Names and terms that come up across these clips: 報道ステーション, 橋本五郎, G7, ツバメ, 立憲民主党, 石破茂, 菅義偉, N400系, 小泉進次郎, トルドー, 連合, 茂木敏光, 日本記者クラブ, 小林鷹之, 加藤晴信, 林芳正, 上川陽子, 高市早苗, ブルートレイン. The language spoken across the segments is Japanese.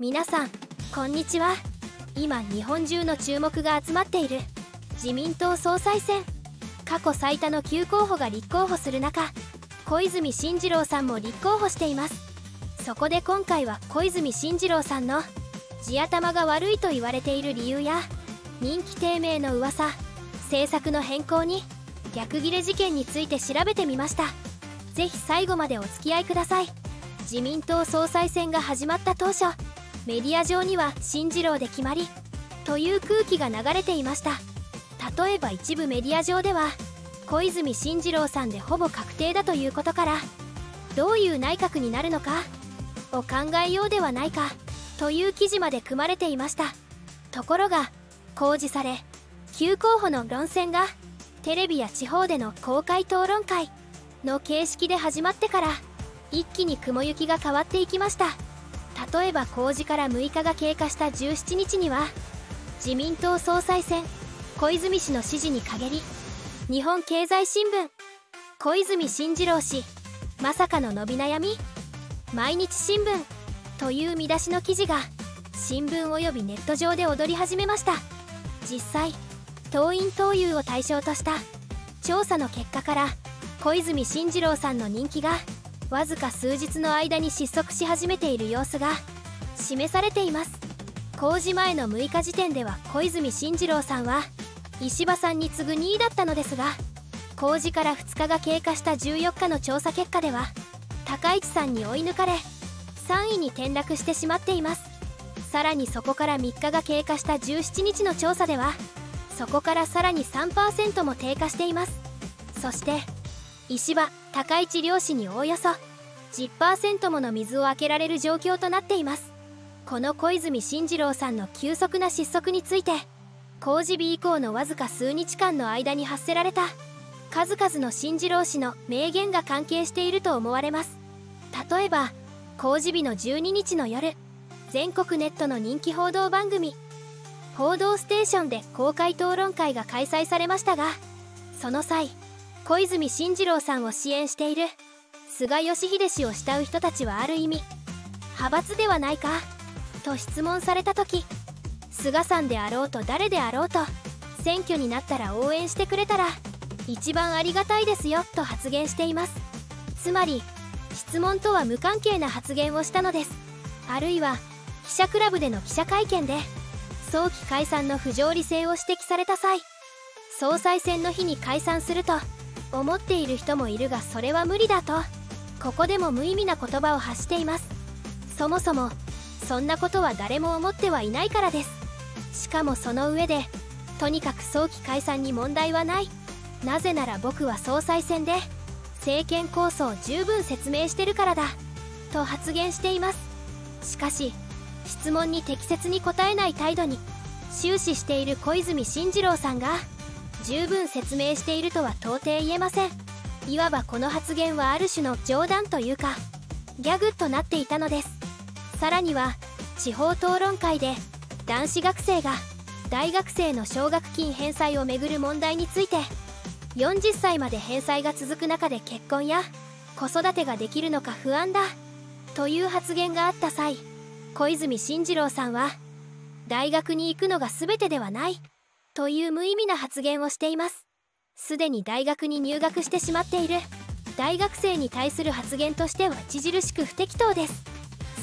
皆さんこんにちは。今日本中の注目が集まっている自民党総裁選、過去最多の9候補が立候補する中、小泉進次郎さんも立候補しています。そこで今回は小泉進次郎さんの地頭が悪いと言われている理由や、人気低迷の噂、政策の変更に逆ギレ事件について調べてみました。ぜひ最後までお付き合いください。自民党総裁選が始まった当初、メディア上には進次郎で決まりという空気が流れていました。例えば一部メディア上では小泉進次郎さんでほぼ確定だということから、どういう内閣になるのかを考えようではないかという記事まで組まれていました。ところが公示され、9候補の論戦がテレビや地方での公開討論会の形式で始まってから一気に雲行きが変わっていきました。例えば公示から6日が経過した17日には、自民党総裁選小泉氏の支持に陰り、日本経済新聞小泉進次郎氏まさかの伸び悩み、毎日新聞という見出しの記事が新聞およびネット上で躍り始めました。実際、党員・党友を対象とした調査の結果から、小泉進次郎さんの人気がわずか数日の間に失速し始めている様子が示されています。公示前の6日時点では小泉進次郎さんは石破さんに次ぐ2位だったのですが、公示から2日が経過した14日の調査結果では高市さんに追い抜かれ3位に転落してしまっています。さらにそこから3日が経過した17日の調査では、そこからさらに 3% も低下しています。そして石破・高市両氏におおよそ 10% もの水をあけられる状況となっています。この小泉進次郎さんの急速な失速について、公示日以降のわずか数日間の間に発せられた数々の進次郎氏の名言が関係していると思われます。例えば公示日の12日の夜、全国ネットの人気報道番組「報道ステーション」で公開討論会が開催されましたが、その際小泉進次郎さんを支援している菅義偉氏を慕う人たちはある意味派閥ではないかと質問された時、菅さんであろうと誰であろうと選挙になったら応援してくれたら一番ありがたいですよと発言しています。つまり質問とは無関係な発言をしたのです。あるいは記者クラブでの記者会見で早期解散の不条理性を指摘された際、総裁選の日に解散すると思っている人もいるがそれは無理だと、ここでも無意味な言葉を発しています。そもそもそんなことは誰も思ってはいないからです。しかもその上で、とにかく早期解散に問題はない、なぜなら僕は総裁選で政権構想を十分説明してるからだと発言しています。しかし質問に適切に答えない態度に終始している小泉進次郎さんが、十分説明しているとは到底言えません。いわばこの発言はある種の冗談というかギャグとなっていたのです。さらには地方討論会で男子学生が大学生の奨学金返済をめぐる問題について、40歳まで返済が続く中で結婚や子育てができるのか不安だという発言があった際、小泉進次郎さんは大学に行くのが全てではないという無意味な発言をしています。すでに大学に入学してしまっている大学生に対する発言としては著しく不適当です。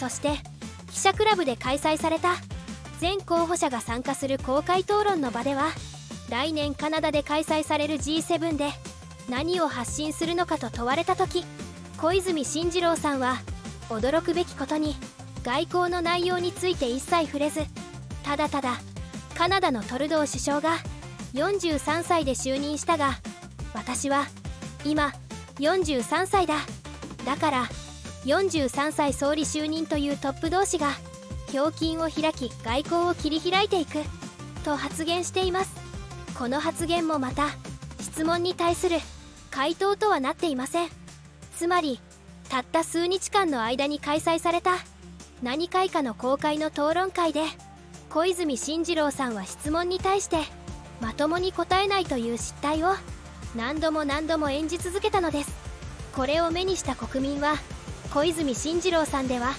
そして記者クラブで開催された全候補者が参加する公開討論の場では、来年カナダで開催される G7 で何を発信するのかと問われた時、小泉進次郎さんは驚くべきことに外交の内容について一切触れず、ただただカナダのトルドー首相が43歳で就任したが、私は今43歳だ、だから43歳総理就任というトップ同士が胸襟を開き外交を切り開いていくと発言しています。この発言もまた質問に対する回答とはなっていません。つまりたった数日間の間に開催された何回かの公開の討論会で、小泉進次郎さんは質問に対してまともに答えないという失態を何度も演じ続けたのです。これを目にした国民は、小泉進次郎さんでは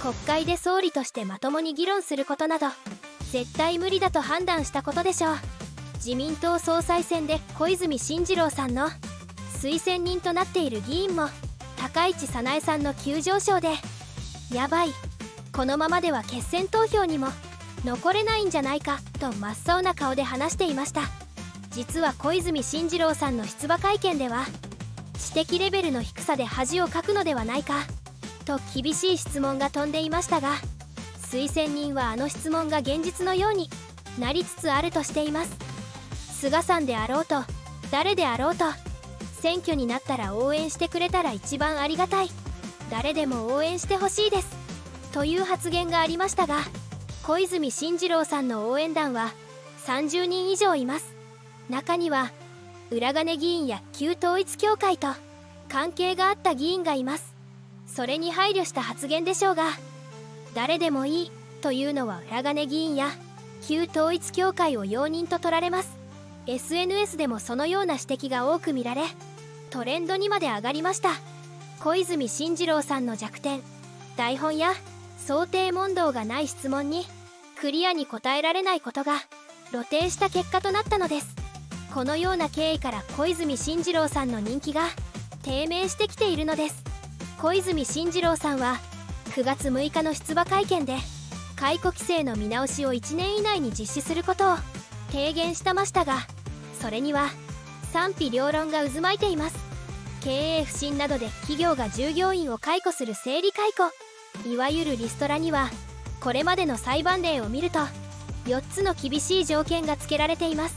国会で総理としてまともに議論することなど絶対無理だと判断したことでしょう。自民党総裁選で小泉進次郎さんの推薦人となっている議員も高市早苗さんの急上昇でやばい、このままでは決選投票にも残れないんじゃないかと真っ青な顔で話していました。実は小泉進次郎さんの出馬会見では知的レベルの低さで恥をかくのではないかと厳しい質問が飛んでいましたが、推薦人はあの質問が現実のようになりつつあるとしています。菅さんであろうと誰であろうと選挙になったら応援してくれたら一番ありがたい、誰でも応援してほしいですという発言がありましたが、小泉進次郎さんの応援団は30人以上います。中には裏金議員や旧統一教会と関係があった議員がいます。それに配慮した発言でしょうが、誰でもいいというのは裏金議員や旧統一教会を容認と取られます。SNS でもそのような指摘が多く見られ、トレンドにまで上がりました。小泉進次郎さんの弱点、台本や想定問答がない質問にクリアに答えられないことが露呈した結果となったのです。このような経緯から小泉進次郎さんの人気が低迷してきているのです。小泉進次郎さんは9月6日の出馬会見で解雇規制の見直しを1年以内に実施することを提言してましたが、それには賛否両論が渦巻いています。経営不振などで企業が従業員を解雇する整理解雇、いわゆるリストラにはこれまでの裁判例を見ると4つの厳しい条件が付けられています。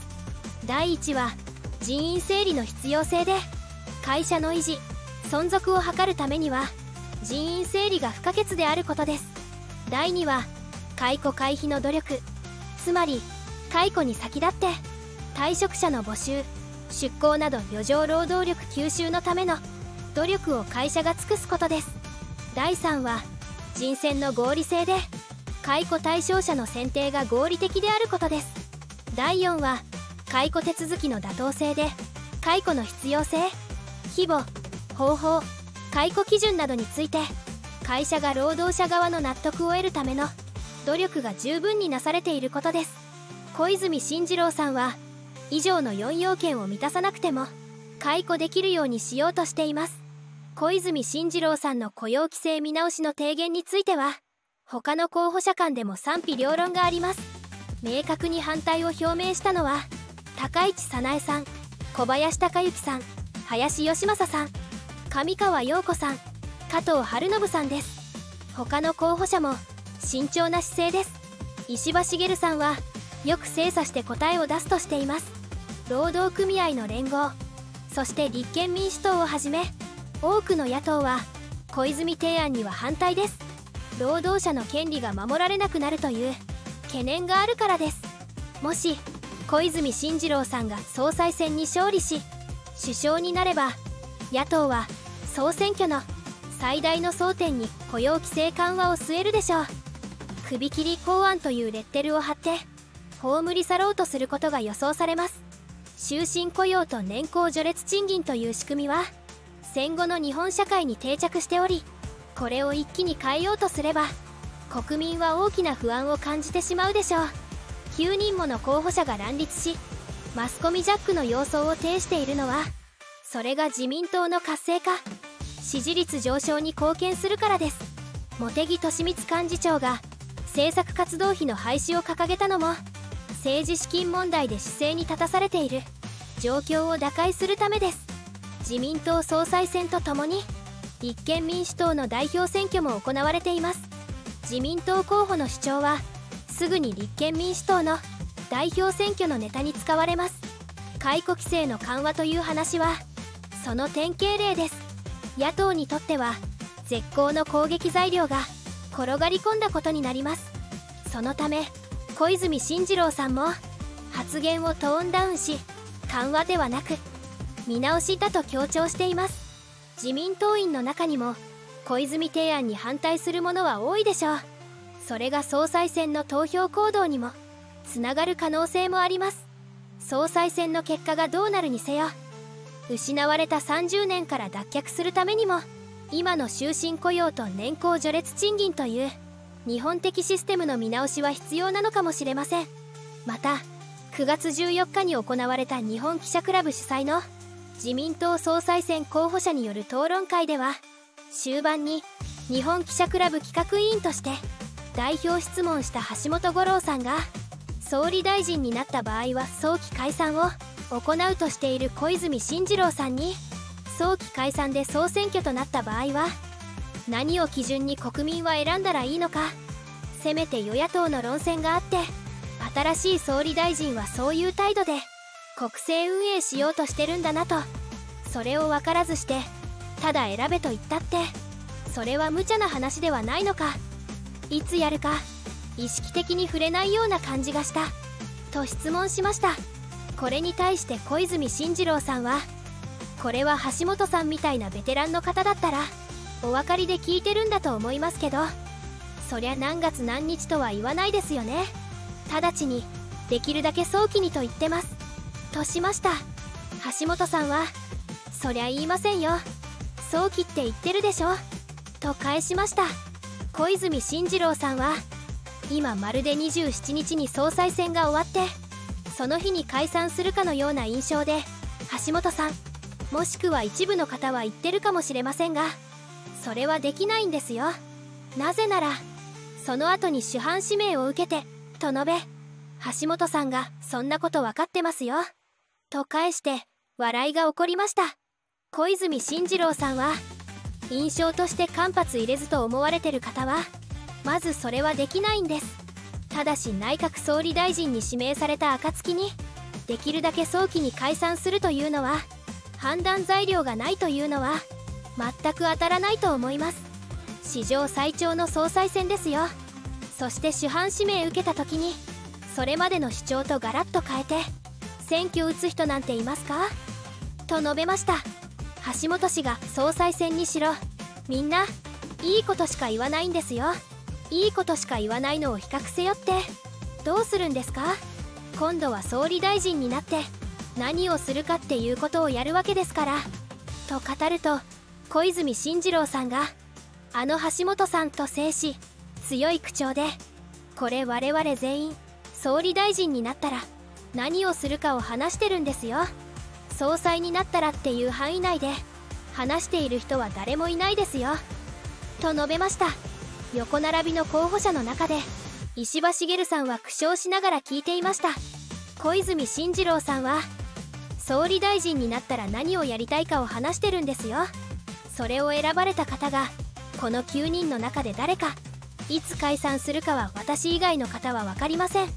第1は人員整理の必要性で、会社の維持存続を図るためには人員整理が不可欠であることです。第2は解雇回避の努力、つまり解雇に先立って退職者の募集、出向など余剰労働力吸収のための努力を会社が尽くすことです。第3は人選の合理性で、解雇対象者の選定が合理的であることです。第4は解雇手続きの妥当性で、解雇の必要性、規模、方法、解雇基準などについて会社が労働者側の納得を得るための努力が十分になされていることです。小泉進次郎さんは以上の4要件を満たさなくても解雇できるようにしようとしています。小泉進次郎さんの雇用規制見直しの提言については他の候補者間でも賛否両論があります。明確に反対を表明したのは高市早苗さん、小林鷹之さん、林芳正さん、上川陽子さん、加藤晴信さんです。他の候補者も慎重な姿勢です。石破茂さんはよく精査して答えを出すとしています。労働組合の連合、そして立憲民主党をはじめ多くの野党は小泉提案には反対です。労働者の権利が守られなくなるという懸念があるからです。もし小泉進次郎さんが総裁選に勝利し首相になれば、野党は総選挙の最大の争点に雇用規制緩和を据えるでしょう。首切り法案というレッテルを貼って葬り去ろうとすることが予想されます。終身雇用と年功序列賃金という仕組みは戦後の日本社会に定着しており、これを一気に変えようとすれば国民は大きな不安を感じてしまうでしょう。9人もの候補者が乱立し、マスコミジャックの様相を呈しているのはそれが自民党の活性化、支持率上昇に貢献するからです。茂木敏光幹事長が政策活動費の廃止を掲げたのも政治資金問題で姿勢に立たされている状況を打開するためです。自民党総裁選とともに立憲民主党の代表選挙も行われています。自民党候補の主張はすぐに立憲民主党の代表選挙のネタに使われます。解雇規制の緩和という話はその典型例です。野党にとっては絶好の攻撃材料が転がり込んだことになります。そのため小泉進次郎さんも発言をトーンダウンし、緩和ではなく見直しだと強調しています。自民党員の中にも小泉提案に反対する者は多いでしょう。それが総裁選の投票行動にもつながる可能性もあります。総裁選の結果がどうなるにせよ、失われた30年から脱却するためにも今の終身雇用と年功序列賃金という日本的システムの見直しは必要なのかもしれません。また9月14日に行われた日本記者クラブ主催の自民党総裁選候補者による討論会では、終盤に日本記者クラブ企画委員として代表質問した橋本五郎さんが、総理大臣になった場合は早期解散を行うとしている小泉進次郎さんに、早期解散で総選挙となった場合は何を基準に国民は選んだらいいのか、せめて与野党の論戦があって、新しい総理大臣はそういう態度で国政運営しようとしてるんだなと、それを分からずしてただ選べと言ったってそれは無茶な話ではないのか、いつやるか意識的に触れないような感じがしたと質問しました。これに対して小泉進次郎さんは、これは橋本さんみたいなベテランの方だったらお分かりで聞いてるんだと思いますけど、そりゃ何月何日とは言わないですよね、直ちにできるだけ早期にと言ってますとしました。橋本さんは、そりゃ言いませんよ、早期って言ってるでしょと返しました。小泉進次郎さんは、今まるで27日に総裁選が終わってその日に解散するかのような印象で、橋本さんもしくは一部の方は言ってるかもしれませんが、それはできないんですよ、なぜならその後に主犯指名を受けてと述べ、橋本さんがそんなこと分かってますよと返して笑いが起こりました。小泉進次郎さんは、印象として間髪入れずと思われてる方はまずそれはできないんです、ただし内閣総理大臣に指名された暁にできるだけ早期に解散するというのは、判断材料がないというのは全く当たらないと思います。史上最長の総裁選ですよ。そして主犯指名受けた時にそれまでの主張とガラッと変えて選挙打つ人なんていますかと述べました。橋本氏が総裁選にしろ、みんないいことしか言わないんですよ、いいことしか言わないのを比較せよってどうするんですか。今度は総理大臣になって何をするかっていうことをやるわけですからと語ると、小泉進次郎さんが、あの橋本さんと制し強い口調で、これ我々全員総理大臣になったら何をするかを話してるんですよ、総裁になったらっていう範囲内で話している人は誰もいないですよと述べました。横並びの候補者の中で石破茂さんは苦笑しながら聞いていました。小泉進次郎さんは、総理大臣になったら何をやりたいかを話してるんですよ、それを選ばれた方がこの9人の中で誰かいつ解散するかは私以外の方は分かりません、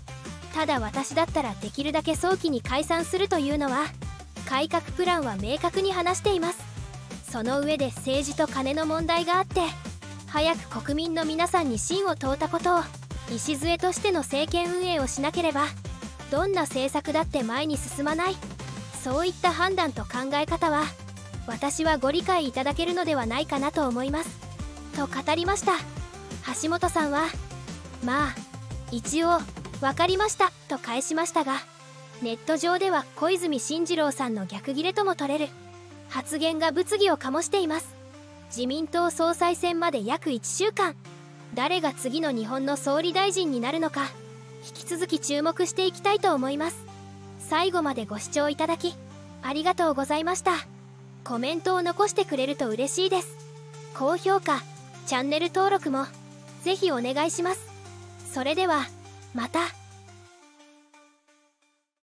ただ私だったらできるだけ早期に解散するというのは改革プランは明確に話しています、その上で政治と金の問題があって早く国民の皆さんに信を問うたことを礎としての政権運営をしなければどんな政策だって前に進まない、そういった判断と考え方は私はご理解いただけるのではないかなと思いますと語りました。橋本さんは、まあ一応分かりましたと返しましたが、ネット上では小泉進次郎さんの逆ギレとも取れる発言が物議を醸しています。自民党総裁選まで約1週間、誰が次の日本の総理大臣になるのか引き続き注目していきたいと思います。最後までご視聴いただきありがとうございました。コメントを残してくれると嬉しいです。高評価、チャンネル登録もぜひお願いします。それではまた。